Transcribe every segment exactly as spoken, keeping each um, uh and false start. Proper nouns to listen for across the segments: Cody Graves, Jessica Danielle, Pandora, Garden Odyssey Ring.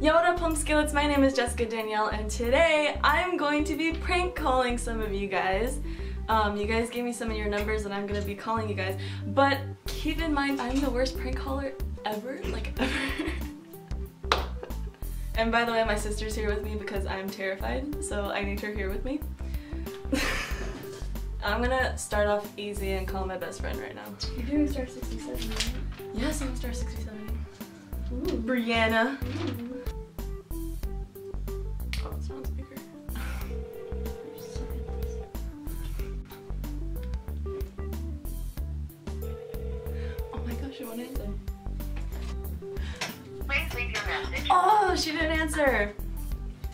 Yo, what up, Home Skillets? My name is Jessica Danielle, and today I'm going to be prank calling some of you guys. Um, you guys gave me some of your numbers, and I'm gonna be calling you guys. But keep in mind, I'm the worst prank caller ever, like ever. And by the way, my sister's here with me because I'm terrified, so I need her here with me. I'm gonna start off easy and call my best friend right now. You're doing star sixty-seven, right? Yes, I'm star sixty-seven. Ooh. Brianna. Ooh. What is it? Please leave your message. Oh, she didn't answer.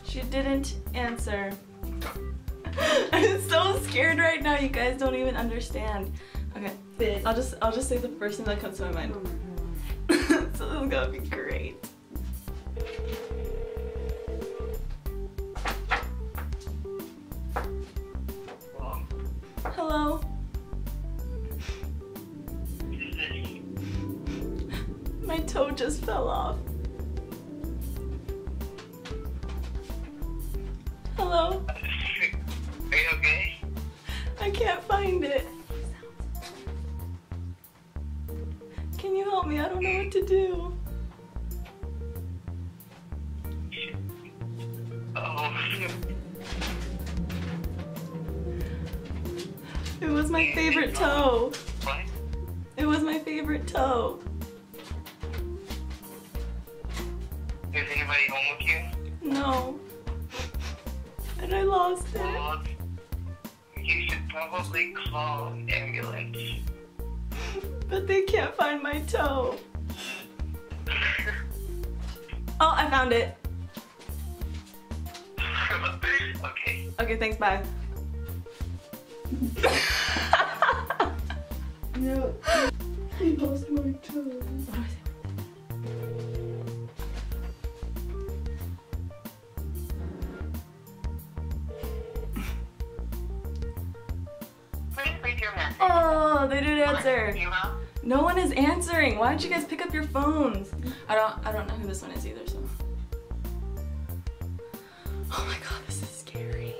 She didn't answer. I'm so scared right now. You guys don't even understand. Okay, Bit. I'll just I'll just say the first thing that comes to my mind. Oh my God. So this is gonna be great. Hello. My toe just fell off. Hello? Are you okay? I can't find it. Can you help me? I don't know what to do. Oh. It was my favorite toe. What? It was my favorite toe. Is anybody home with you? No. And I lost it. Well, you should probably call an ambulance. But they can't find my toe. Oh, I found it. Okay. Okay, thanks, bye. No. I lost my toe. Oh, they didn't answer. No one is answering. Why don't you guys pick up your phones? I don't I don't know who this one is either, so. Oh my God, this is scary.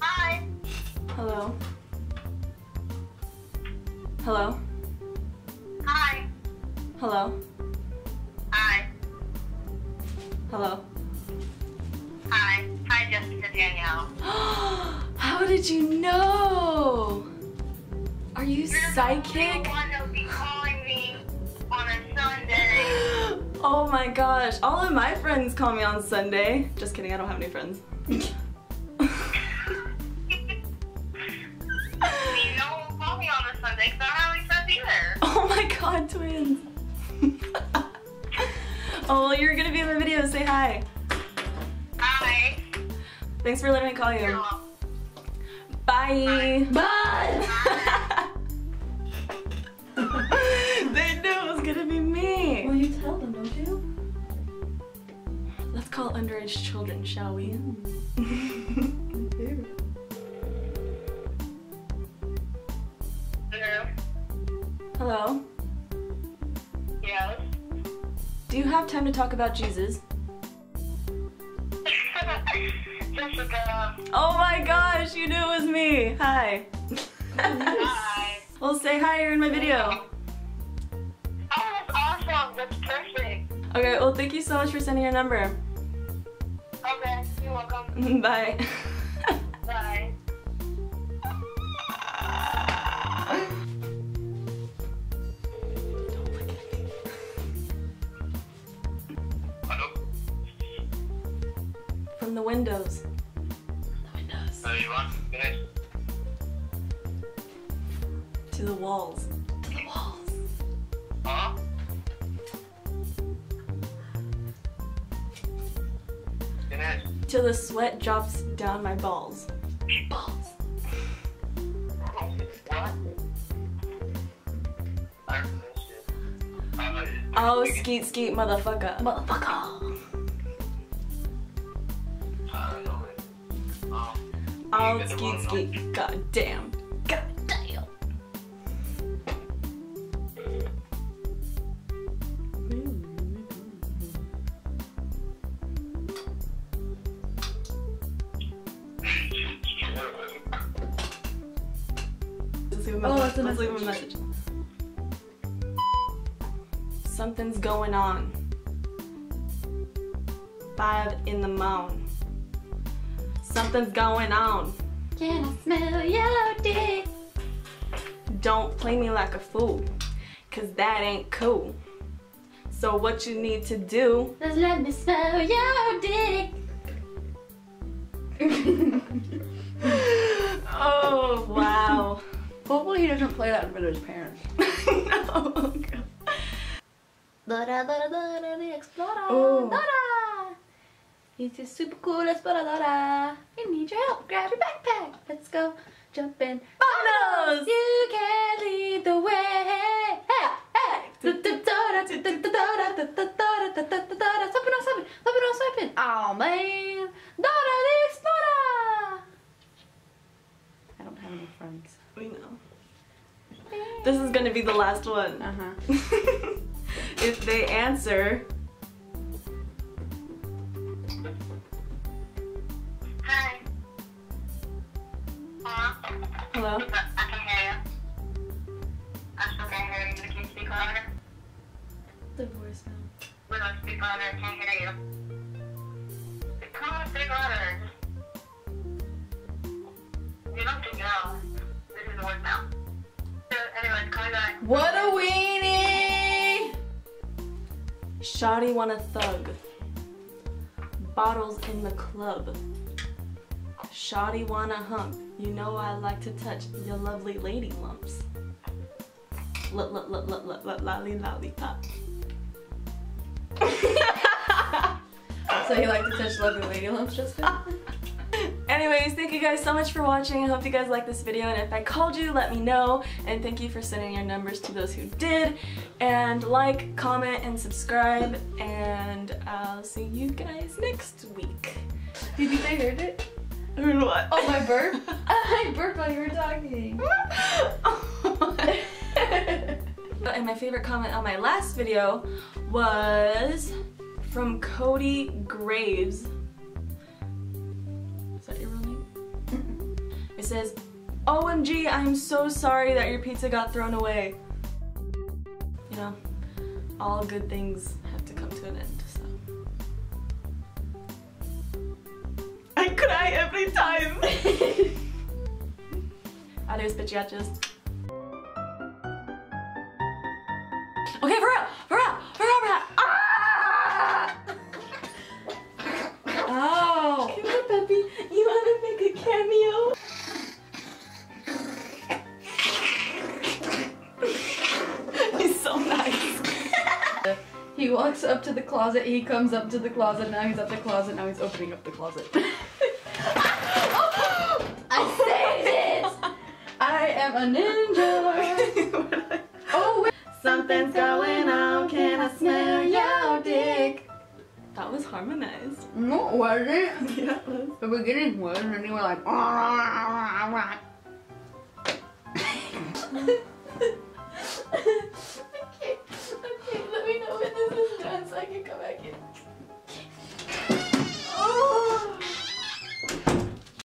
Hi. Hello. Hello. Hi. Hello. Hi. Hello. Hi. Hi, Jessica Danielle. How did you know? Are you You're psychic? The one that'll be calling me on a Sunday. Oh my gosh. All of my friends call me on Sunday. Just kidding, I don't have any friends. You no one will call me on a Sunday because I don't have any friends either. Oh my God, twins. Oh, well, you're gonna be in my video. Say hi. Hi. Thanks for letting me call you. Bye. Bye. Bye. They knew it was gonna be me. Well, you tell them, don't you? Let's call underage children, shall we? Mm. Hello. Hello. Yes. Do you have time to talk about Jesus? Jessica. Oh my gosh, you knew it was me. Hi. Hi. Well, say hi, you're in my video. Oh, that's awesome. That's perfect. Okay, well, thank you so much for sending your number. Okay, you're welcome. Bye. Bye. The windows. The windows. Oh, you want to finish? To the walls. To the walls. Huh? Finish. Till the sweat drops down my balls. Balls. What? Oh, skeet skeet motherfucker. Motherfucker. I'll skeet skeet. God damn. God damn. Let's leave him a oh, message. Let's leave him a message. Something's going on. Five in the mound. Something's going on. Can I smell yellow dick? Don't play me like a fool, cause that ain't cool. So what you need to do is let me smell your dick. Oh wow. Hopefully he doesn't play that in front of his parents. No. Oh, God. Da da da da da the explorer. Oh. Da da. He's a super cool explorer. Da da. You need your help. Grab your backpack. Let's go. Jump in. Bonos! You can lead the way. Hey, hey! Oh man! Dora the Explorer! I don't have any friends. We know. This is gonna be the last one. Uh-huh. If they answer. Hi. Hello? I can hear you. I still can't hear you. Can you speak louder? The voicemail. We don't speak louder. I can't hear you. Come on, speak louder. You don't speak loud. This is the voicemail. So, anyways, call me back. What a weenie! Shawty wanna thug. Bottles in the club. Shawty wanna hump. You know I like to touch your lovely lady lumps. Look, look, look, look, look, look, lolly, lollipop. So you like to touch lovely lady lumps, Jessica? Anyways, thank you guys so much for watching. I hope you guys liked this video, and if I called you, let me know. And thank you for sending your numbers to those who did. And like, comment, and subscribe. And I'll see you guys next week. Do you think I heard it? Heard what? Oh, my burp? I burped while you were talking. Oh my. And my favorite comment on my last video was from Cody Graves. Is that your real name? It says, O M G, I'm so sorry that your pizza got thrown away. You know, all good things have to come to an end. Cry every time. Adios, bitchachos. Okay, for real, for real, for real, for real. Ah! Oh. Come here, puppy. You want to make a cameo? He's so nice. He walks up to the closet. He comes up to the closet. Now he's up the closet. Now he's opening up the closet. I'm a ninja. Oh, wait. Something's going on. Can I smell your dick? That was harmonized. No, it wasn't. Yeah, it was. The beginning was, and then you were like, oh, I can't. Okay, let me know when this is done so I can come back in.